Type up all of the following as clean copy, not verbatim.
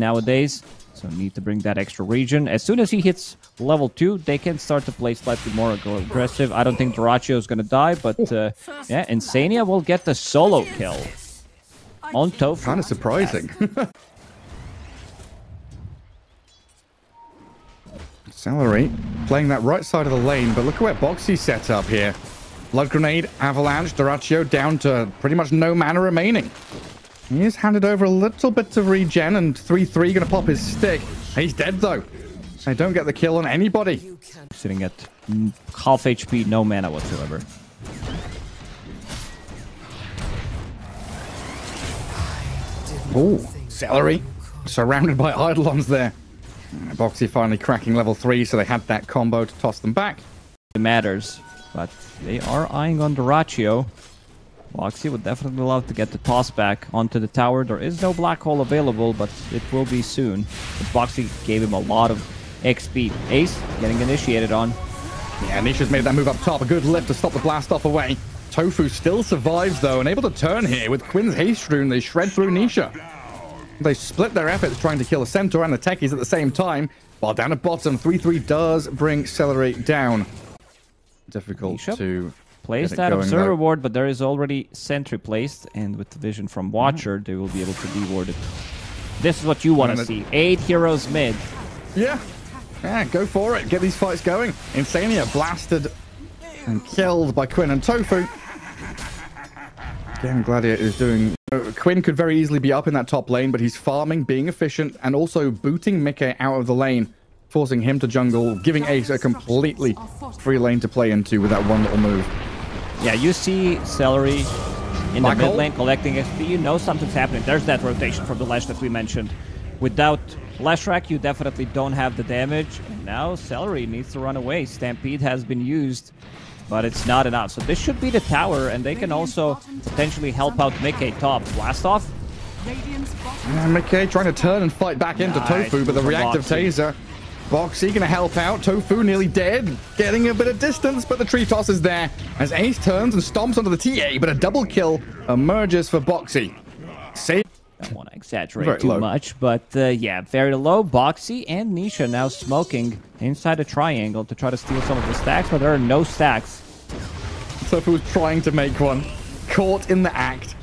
nowadays, so need to bring that extra region. As soon as he hits level 2, they can start to play slightly more aggressive. I don't think Duraccio is going to die, but yeah, Insania will get the solo kill on Tofu. Kind of surprising. Celery playing that right side of the lane, but look at where Boxy set up here. Blood Grenade, Avalanche, Duraccio down to pretty much no mana remaining. He is handed over a little bit of regen, and 3-3 gonna pop his stick. He's dead though. They don't get the kill on anybody. Sitting at half HP, no mana whatsoever. Ooh, Celery, surrounded by Eidolons there. Boxy finally cracking level 3, so they had that combo to toss them back. It matters, but they are eyeing on Duraccio. Boxy would definitely love to get the toss back onto the tower. There is no Black Hole available, but it will be soon. But Boxy gave him a lot of XP. Ace getting initiated on. Yeah, Nisha's made that move up top. A good lift to stop the blast off away. Tofu still survives, though, and able to turn here. With Quinn's Haste Rune, they shred through Nisha. They split their efforts trying to kill a Centaur and the Techies at the same time. While down at bottom, 3-3 does bring Celery down. Difficult Nisha to place that Observer Ward, but there is already Sentry placed, and with the vision from Watcher, they will be able to de-ward it. This is what you want to see. 8 heroes mid. Yeah. Yeah, go for it. Get these fights going. Insania blasted and killed by Quinn and Tofu. Gaming Gladiator is doing... Quinn could very easily be up in that top lane, but he's farming, being efficient, and also booting Mikke out of the lane, forcing him to jungle, giving Ace a completely free lane to play into with that one little move. Yeah, you see Celery in the mid lane collecting XP. You know something's happening. There's that rotation from the Lesh that we mentioned. Without Leshrac, you definitely don't have the damage. And now Celery needs to run away. Stampede has been used, but it's not enough. So this should be the tower, and they can also potentially help out Mikke top. Blast off. And Mikke trying to turn and fight back into Tofu, but the reactive taser. Boxy going to help out. Tofu nearly dead, getting a bit of distance, but the tree toss is there as Ace turns and stomps onto the TA, but a double kill emerges for Boxy. Save. I don't want to exaggerate too much, but yeah, very low. Boxy and Nisha now smoking inside a triangle to try to steal some of the stacks, but there are no stacks. Tofu was trying to make one, caught in the act.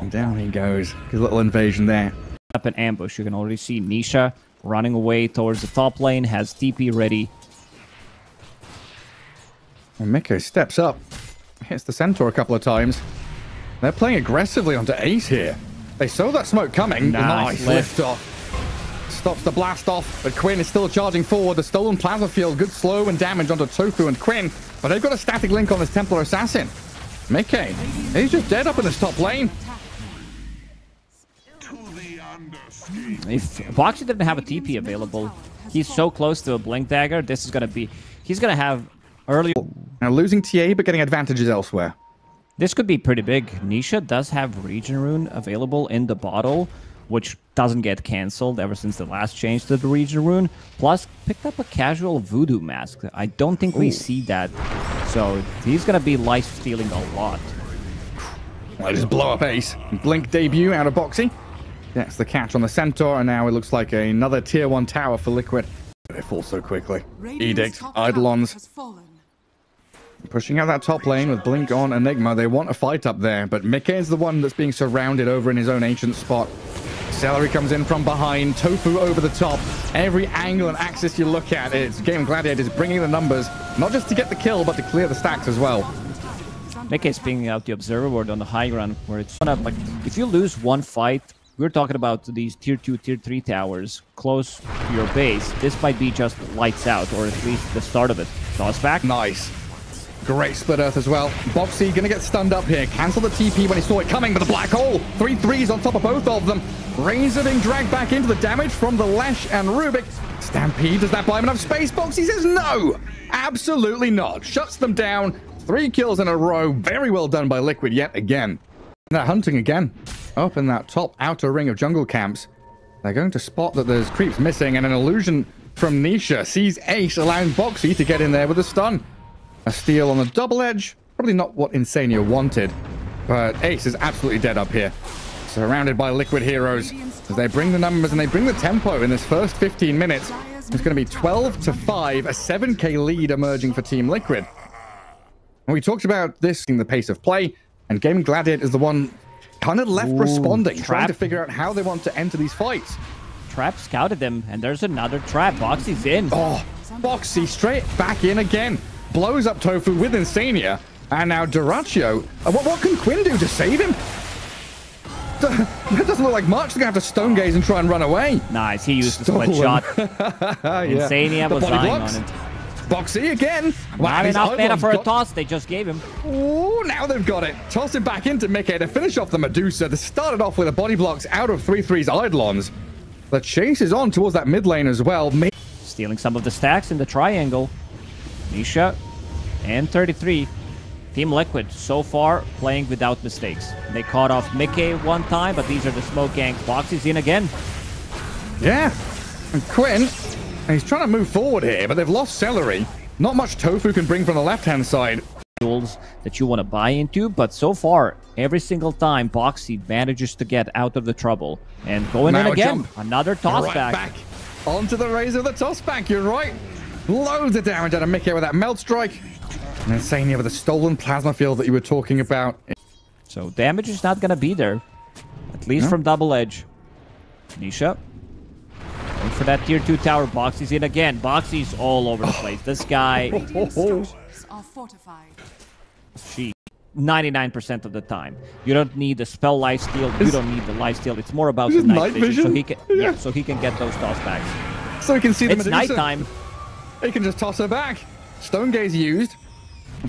And down he goes. His little invasion there. Up an ambush. You can already see Nisha running away towards the top lane, has TP ready. And Mikke steps up, hits the Centaur a couple of times. They're playing aggressively onto Ace here. They saw that smoke coming. Nice lift off. Stops the blast off, but Quinn is still charging forward. The stolen plasma field, good slow and damage onto Tofu and Quinn, but they've got a static link on this Templar Assassin. Mikke, he's just dead up in this top lane. If Boxy didn't have a TP available, he's so close to a Blink Dagger. This is going to be... He's going to have early... Now losing TA, but getting advantages elsewhere. This could be pretty big. Nisha does have Regen Rune available in the bottle, which doesn't get cancelled ever since the last change to the Regen Rune. Plus, picked up a casual Voodoo Mask. I don't think we see that. So, he's going to be life-stealing a lot. Well, just blow up Ace. Blink debut out of Boxy. That's the catch on the Centaur, and now it looks like another tier 1 tower for Liquid. They fall so quickly. Edict, Eidolons. Pushing out that top lane with Blink on Enigma. They want a fight up there, but Mikke is the one that's being surrounded over in his own ancient spot. Celery comes in from behind, Tofu over the top. Every angle and axis you look at, it's Gaming Gladiators bringing the numbers, not just to get the kill, but to clear the stacks as well. Mikke is pinging out the Observer Ward on the high ground, where it's like, if you lose one fight, we're talking about these tier 2, tier 3 towers close to your base. This might be just lights out, or at least the start of it. Toss back. Nice. Great split earth as well. Boxy going to get stunned up here. Cancel the TP when he saw it coming, but the Black Hole. 3 threes on top of both of them. Razor being dragged back into the damage from the Lesh and Rubick. Stampede, does that buy him enough space? Boxy says no. Absolutely not. Shuts them down. 3 kills in a row. Very well done by Liquid yet again. They're hunting again. Up in that top outer ring of jungle camps. They're going to spot that there's creeps missing, and an illusion from Nisha sees Ace, allowing Boxy to get in there with a stun. A steal on the double edge. Probably not what Insania wanted, but Ace is absolutely dead up here. Surrounded by Liquid heroes as they bring the numbers and they bring the tempo in this first 15 minutes. It's going to be 12-5, a 7k lead emerging for Team Liquid. And we talked about this in the pace of play, and Gaming Gladiator is the one kind of left responding, trying to figure out how they want to enter these fights. Trap scouted them, and there's another trap. Boxy's in. Oh, Boxy straight back in again. Blows up Tofu with Insania, and now Duraccio. What can Quinn do to save him? That doesn't look like much. They're going to have to stone gaze and try and run away. Nice. He used the split shot. Insania was lying on it. Boxy again. Wow, not enough mana for a toss. They just gave him. Ooh, now they've got it. Toss it back into Mikke to finish off the Medusa. They started off with a body blocks out of 3-3's Eidolons. The chase is on towards that mid lane as well. Stealing some of the stacks in the triangle. Nisha and 33. Team Liquid so far playing without mistakes. They caught off Mikke one time, but these are the smoke gangs. Boxy's in again. Yeah. And Quinn, he's trying to move forward here, but they've lost Celery. Not much Tofu can bring from the left-hand side. Tools that you want to buy into, but so far, every single time, Boxy manages to get out of the trouble. And going in again, another toss back. Onto the Razor, the toss back, you're right. Loads of damage out of Mikke with that melt strike. And Insania with a stolen plasma field that you were talking about. So damage is not going to be there. At least from Double Edge. Nisha. Going for that tier 2 tower. Boxy's in again. Boxy's all over the place. This guy... 99% of the time. You don't need the spell lifesteal. You don't need the lifesteal. It's more about the night vision. So he can, so he can get those toss backs. So he can see the Medusa. It's nighttime. He can just toss her back. Stone Gaze used.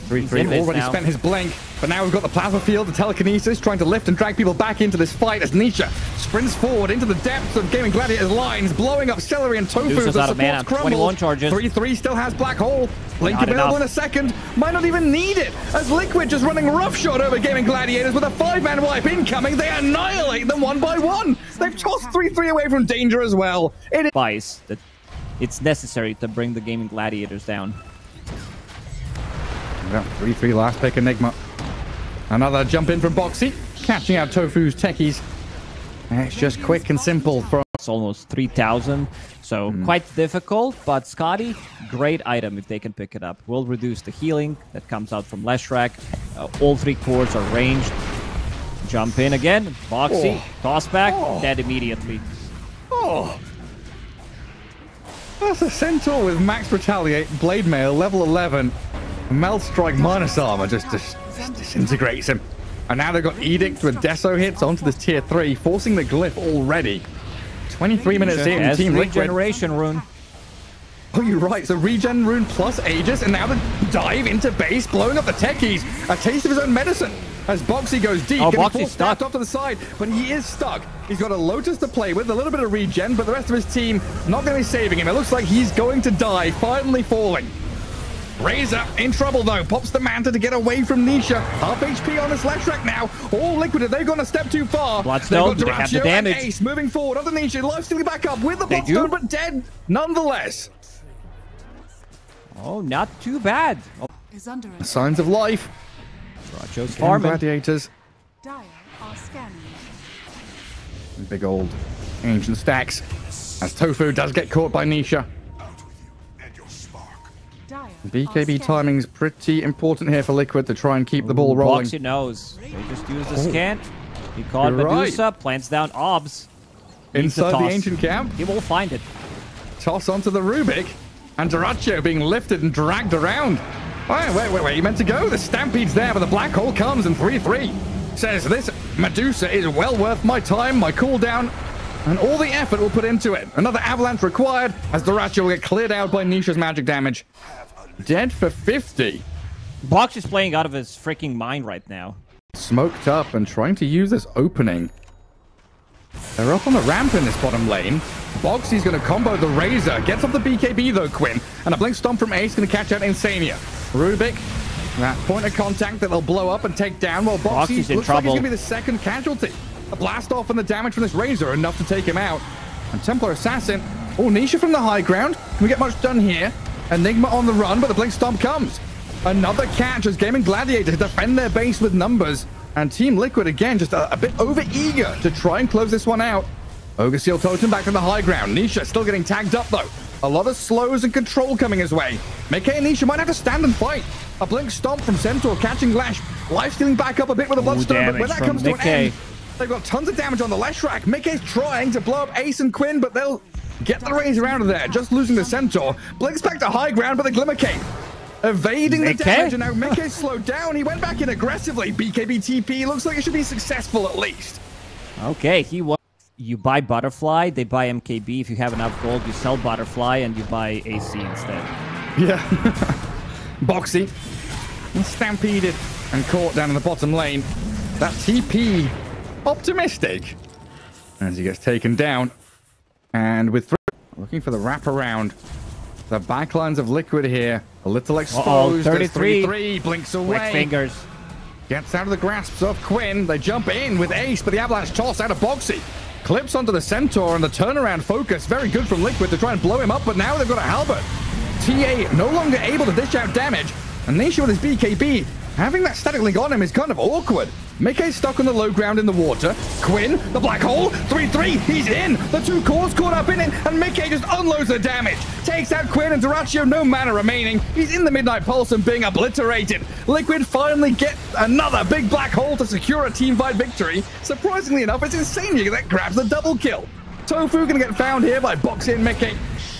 3-3 already spent his blink, but now we've got the plasma field, the telekinesis, trying to lift and drag people back into this fight as Nisha sprints forward into the depths of Gaming Gladiator's lines, blowing up Celery and Tofu. Medusa's out of mana, 21 charges. 3-3 still has Black Hole. Blink available in a second. Might not even need it, as Liquid just running roughshod over Gaming Gladiators with a 5-man wipe incoming. They annihilate them one by one. They've tossed 3-3 away from danger as well. It is that it's necessary to bring the Gaming Gladiators down. 3-3 last pick, Enigma. Another jump in from Boxy, catching out Tofu's Techies. It's just quick and simple. It's almost 3,000, so quite difficult, but Scotty, great item if they can pick it up. Will reduce the healing that comes out from Leshrac. All three cores are ranged. Jump in again, Boxy, toss back, dead immediately. That's a Centaur with max retaliate, blade mail, level 11. Melt Strike minus armor just disintegrates him. And now they've got Edict with Deso hits onto this tier 3, forcing the glyph already. 23 minutes in, Team Liquid. Regeneration rune. Oh, you're right. So regen rune plus Aegis, and now the dive into base, blowing up the Techies. A taste of his own medicine as Boxy goes deep. Oh, Boxy's stuck. Off to the side, but he is stuck. He's got a Lotus to play with, a little bit of regen, but the rest of his team not going to be saving him. It looks like he's going to die, finally falling. Razor in trouble though, pops the Manta to get away from Nisha. Half HP on this Leshrac now. All Liquid, have they gone a step too far? Bloodstone, they have the damage. And Ace moving forward on the Nisha, lifestealing back up with the Bloodstone, but dead nonetheless. Oh, not too bad. Signs of life. Racho's farming. Gladiators. Big old ancient stacks. As Tofu does get caught by Nisha. BKB timing's pretty important here for Liquid to try and keep the ball rolling. Boxy knows. They just use the scan. He caught Medusa, plants down obs. Inside the ancient camp. He will find it. Toss onto the Rubick. And Duraccio being lifted and dragged around. Wait, you meant to go? The stampede's there, but the Black Hole comes and 3-3 says this Medusa is well worth my time, my cooldown, and all the effort we'll put into it. Another avalanche required as Duraccio will get cleared out by Nisha's magic damage. Dead for 50. Box is playing out of his freaking mind right now. Smoked up and trying to use this opening. They're up on the ramp in this bottom lane. Boxy's going to combo the Razor. Gets off the BKB though, Quinn. And a blink stomp from Ace going to catch out Insania. Rubick, that point of contact that they'll blow up and take down while Boxy's in trouble. Like he's going to be the second casualty. A blast off and the damage from this Razor enough to take him out. And Templar Assassin. Oh, Nisha from the high ground. Can we get much done here? Enigma on the run, but the blink stomp comes. Another catch as Gaming Gladiators defend their base with numbers. And Team Liquid, again, just a bit over-eager to try and close this one out. Ogre Seal Totem back to the high ground. Nisha still getting tagged up, though. A lot of slows and control coming his way. Mikke and Nisha might have to stand and fight. A blink stomp from Centaur, catching Lash. Life-stealing back up a bit with a Bloodstone, but when that comes to an end, they've got tons of damage on the Leshrac. Mikke's trying to blow up Ace and Quinn, but they'll get the Razor out of there, just losing the Centaur. Blinks back to high ground, but the Glimmer Cape evading the damage, and now Mikke's slowed down. He went back in aggressively. BKB TP looks like it should be successful at least. Okay, he was. You buy Butterfly, they buy MKB. If you have enough gold, you sell Butterfly and you buy AC instead. Yeah. Boxy stampeded and caught down in the bottom lane. That TP optimistic as he gets taken down. And with three, looking for the wraparound. The backlines of Liquid here, a little exposed. 33 blinks away. Quick fingers. Gets out of the grasps of Quinn. They jump in with Ace, but the avalanche toss out of Boxy. Clips onto the Centaur, and the turnaround focus very good from Liquid to try and blow him up, but now they've got a halberd. TA no longer able to dish out damage, and Nisha with his BKB, having that static link on him is kind of awkward. Mikke's stuck on the low ground in the water. Quinn, the black hole, 3-3, he's in! The two cores caught up in it, and Mikke just unloads the damage. Takes out Quinn and Duraccio, no mana remaining. He's in the Midnight Pulse and being obliterated. Liquid finally get another big black hole to secure a team fight victory. Surprisingly enough, it's Insania that grabs the double kill. Tofu gonna get found here by Boxy and Mikke.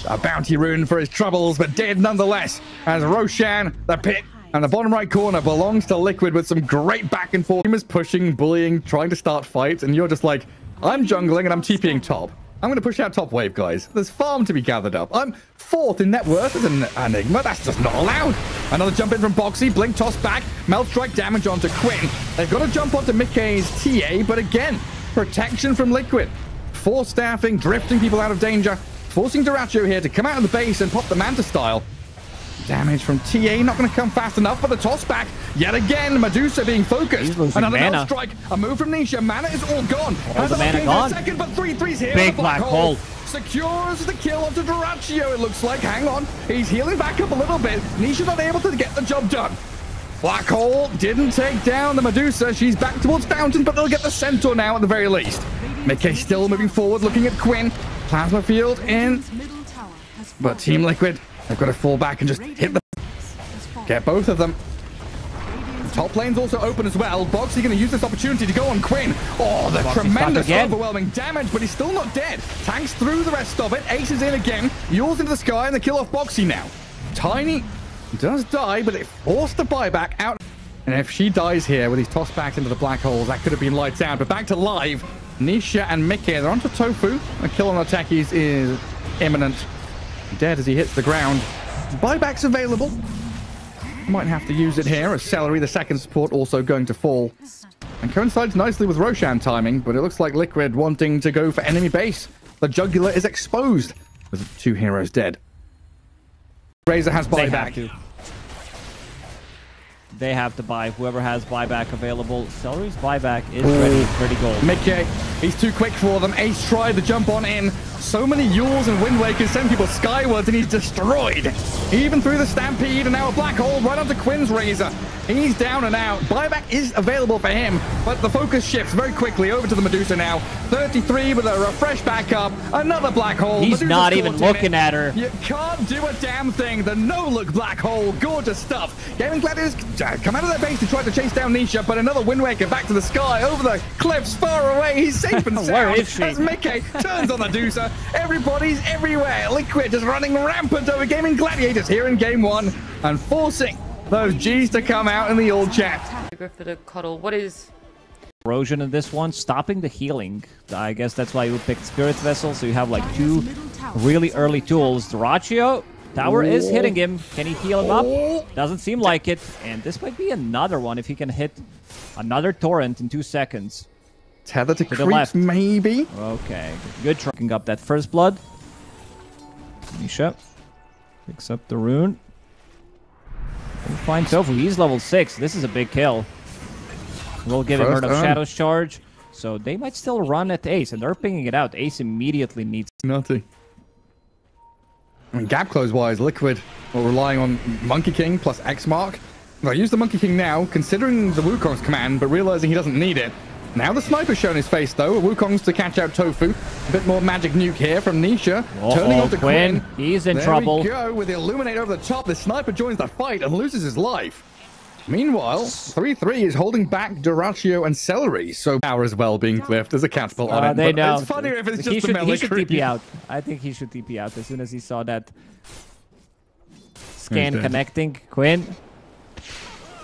A bounty rune for his troubles, but dead nonetheless, as Roshan, the pit, and the bottom right corner belongs to Liquid with some great back and forth. Team is pushing, bullying, trying to start fights, and you're just like, I'm jungling and I'm TPing top. I'm going to push out top wave, guys. There's farm to be gathered up. I'm fourth in net worth as an Enigma. That's just not allowed. Another jump in from Boxy. Blink toss back. Melt strike damage onto Quinn. They've got to jump onto Mikke's TA, but again, protection from Liquid. Force staffing, drifting people out of danger, forcing Duraccio here to come out of the base and pop the Manta Style. Damage from TA not going to come fast enough for the toss back. Yet again, Medusa being focused. Another mana strike. A move from Nisha. Mana is all gone. Has the mana gone? Second, but 3-3's here. Big black hole. Secures the kill onto Duraccio, it looks like. Hang on. He's healing back up a little bit. Nisha not able to get the job done. Black hole didn't take down the Medusa. She's back towards Fountain, but they'll get the Centaur now at the very least. Mikke still moving forward, looking at Quinn. Plasma field in. But Team Liquid, they've got to fall back and just hit them. Get both of them. The top lane's also open as well. Boxy going to use this opportunity to go on Quinn. Oh, the tremendous overwhelming damage, but he's still not dead. Tanks through the rest of it. Ace is in again. Yule's into the sky, and they kill off Boxy now. Tiny does die, but it forced the buyback out. And if she dies here with these tossed back into the black holes, that could have been lights out. But back to live. Nisha and Mikke, they're onto Tofu. A kill on the Techies is imminent. Dead as he hits the ground. Buyback's available. Might have to use it here as Celery, the second support, also going to fall. And coincides nicely with Roshan timing, but it looks like Liquid wanting to go for enemy base. The jugular is exposed with two heroes dead. Razor has buyback. They have to buy. Whoever has buyback available. Celery's buyback is ready. 30 gold. Mikke, he's too quick for them. Ace tried to jump on in. So many Yules and Wind Wakers send people skywards, and he's destroyed. Even through the stampede, and now a black hole right onto Quinn's Razor. He's down and out. Buyback is available for him, but the focus shifts very quickly over to the Medusa now. 33 with a refresh back up. Another black hole. He's Medusa's not even looking at her. You can't do a damn thing. The no-look black hole. Gorgeous stuff. Gaming Gladiators come out of their base to try to chase down Nisha, but another Wind Waker back to the sky, over the cliffs, far away. He's safe and sound. Where is she? As Mikke turns on the Medusa. Everybody's everywhere. Liquid is running rampant over Gaming Gladiators here in game one and forcing those G's to come out in the old chat. What is Erosion in this one? Stopping the healing. I guess that's why you picked Spirit Vessel, so you have like two really early tools. Duraccio, tower is hitting him. Can he heal him up? Doesn't seem like it. And this might be another one if he can hit another torrent in 2 seconds. Tether to creep, left. Maybe. Okay, good trucking up that first blood. Nisha picks up the rune. We'll find Tofu. He's level 6. This is a big kill. We'll give him Earth of Shadows charge. So they might still run at Ace, and they're pinging it out. Ace immediately needs nothing. I mean, gap close wise, Liquid are relying on Monkey King plus X Mark. Well, use the Monkey King now, considering the Wukong's command, but realizing he doesn't need it. Now the sniper's shown his face, though. Wukong's to catch out Tofu. A bit more magic nuke here from Nisha. Turning on to Quinn. He's in trouble. There we go, with the Illuminate over the top. The sniper joins the fight and loses his life. Meanwhile, 3-3 is holding back Duraccio and Celery. So power as well being clipped. There's a catapult on it. They know. It's funnier if it's just a he should TP out. I think he should TP out as soon as he saw that scan connecting. Quinn.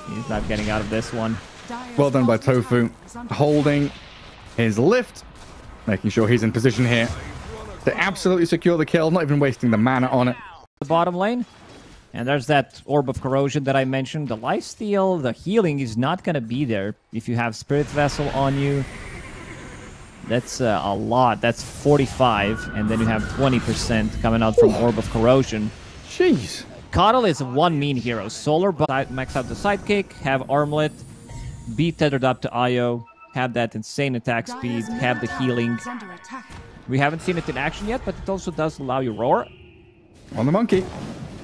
He's not getting out of this one. Well done by Tofu, holding his lift, making sure he's in position here to absolutely secure the kill, not even wasting the mana on it. The bottom lane, and there's that Orb of Corrosion that I mentioned. The lifesteal, the healing is not going to be there if you have Spirit Vessel on you. That's a lot. That's 45, and then you have 20% coming out from Orb of Corrosion. Jeez. Coddle is one mean hero. Solar, but max out the sidekick, have Armlet, be tethered up to Io, have that insane attack speed, have the healing. We haven't seen it in action yet, but it also does allow you roar. On the monkey.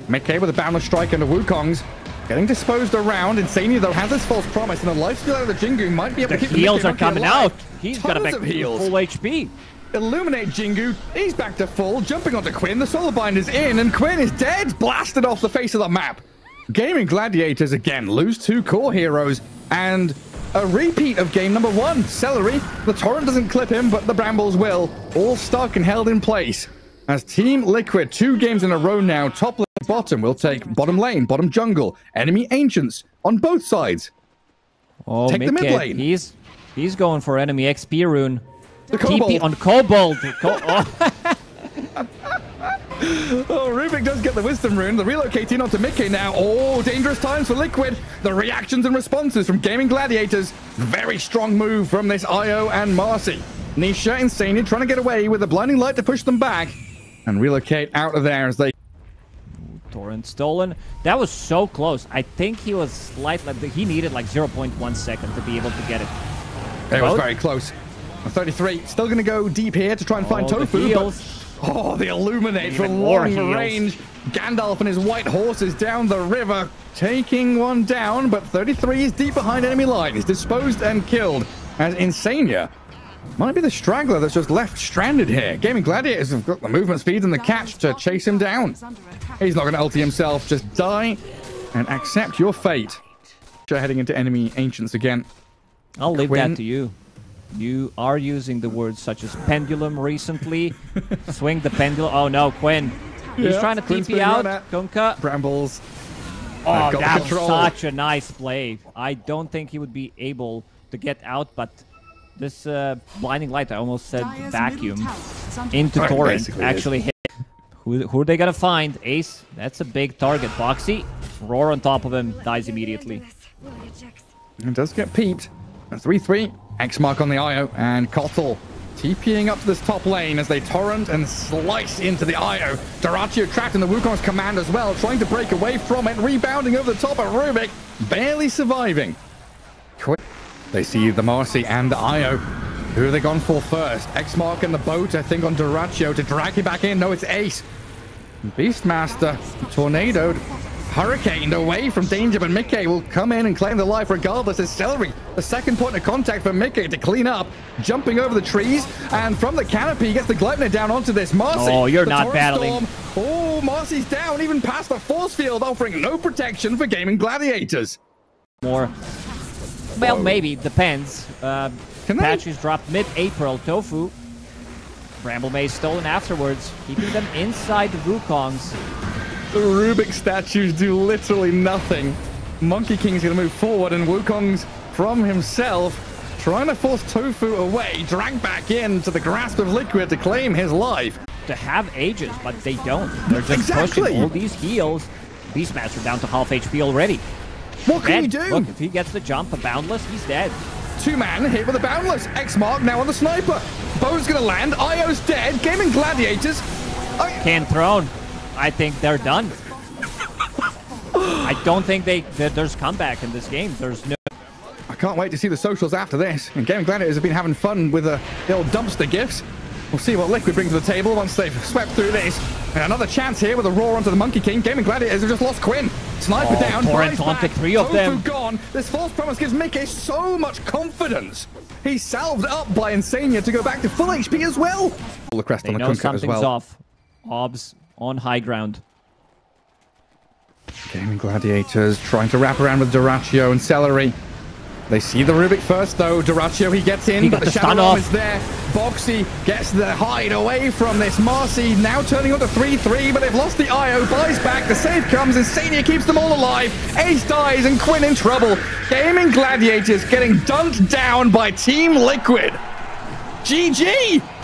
Mikke with a boundless strike under Wukong's. Getting disposed around. Insania, though, has this false promise, and the lifesteal out of the Jingu might be able to keep the heals are coming out. He's got to back to full HP. Illuminate Jingu. He's back to full. Jumping onto Quinn. The solar bind is in, and Quinn is dead. Blasted off the face of the map. Gaming Gladiators again lose two core heroes, and a repeat of game number one. Celery, the torrent doesn't clip him, but the brambles will. All stuck and held in place as Team Liquid, 2 games in a row now, top lane, bottom. Will take bottom lane, bottom jungle, enemy ancients on both sides. Oh, take the mid lane. He's going for enemy XP rune. The TP on Kobold. Oh, Rubick does get the Wisdom Rune. They're relocating onto Mikke now. Oh, dangerous times for Liquid. The reactions and responses from Gaming Gladiators. Very strong move from this Io and Marcy. Nisha, Insania, trying to get away with a blinding light to push them back and relocate out of there as they... Torrent stolen. That was so close. I think he was slightly... He needed like 0.1 second to be able to get it. It was very close. 33, still going to go deep here to try and find Tofu, but... Oh, the Illuminate from long range. Gandalf and his white horses down the river, taking one down, but 33 is deep behind enemy line. He's disposed and killed as Insania might be the straggler that's just left stranded here. Gaming Gladiators have got the movement speed and the catch to chase him down. He's not going to ulti himself. Just die and accept your fate. Heading into enemy ancients again. I'll leave that to you. You are using the words such as pendulum recently. Swing the pendulum. Oh no, Quinn. He's trying to TP out. Kunkka. Brambles. Oh, that was such a nice play. I don't think he would be able to get out, but this blinding light, I almost said vacuum, into Torrent actually hit. Who are they going to find? Ace. That's a big target. Boxy. Roar on top of him. Dies immediately. It does get peeped. 3-3. X mark on the Io, and Kotal TPing up to this top lane as they torrent and slice into the Io. Duraccio trapped in the Wukong's command as well, trying to break away from it, rebounding over the top of Rubick, barely surviving. Quick, they see the Marcy and the Io. Who have they gone for first? X mark and the boat, I think, on Duraccio to drag him back in. No, it's Ace. Beastmaster tornadoed. Hurricaned away from danger, but Mikke will come in and claim the life regardless as Celery, the second point of contact for Mikke to clean up, jumping over the trees, and from the canopy gets the Gleipnir down onto this Marcy. Oh, you're not battling. Storm. Oh, Marcy's down, even past the force field, offering no protection for Gaming Gladiators. More. Well, maybe, depends. Patches dropped mid-April. Tofu. Bramble Maze stolen afterwards, keeping them inside the Wukong's. The Rubick statues do literally nothing. Monkey King's going to move forward, and Wukong's from himself, trying to force Tofu away, dragged back into the grasp of Liquid to claim his life. To have ages, but they don't. They're just pushing all these heals. Beastmaster down to half HP already. What can you do? Look, if he gets the jump, a Boundless, he's dead. Two-man hit with a Boundless. X mark now on the Sniper. Bow's going to land. Io's dead. Gaming Gladiators. Can thrown. I think they're done. I don't think there's comeback in this game. There's no... I can't wait to see the socials after this. And Gaming Gladiators have been having fun with the old dumpster gifts. We'll see what Liquid brings to the table once they've swept through this. And another chance here with a roar onto the Monkey King. Gaming Gladiators have just lost Quinn. Sniper down. Taunted, three of them. Gone. This false promise gives Mikke so much confidence. He's salved up by Insania to go back to full HP as well. The crest on the Kunkka as well. Something's off. Obs on high ground. Gaming Gladiators trying to wrap around with Duraccio and Celery. They see the Rubick first, though. Duraccio, he gets in, but the Shadow Arm is there. Boxy gets the hide away from this. Marcy now turning onto 3-3, but they've lost the Io. Buys back, the save comes, and Insania keeps them all alive. Ace dies, and Quinn in trouble. Gaming Gladiators getting dunked down by Team Liquid. GG!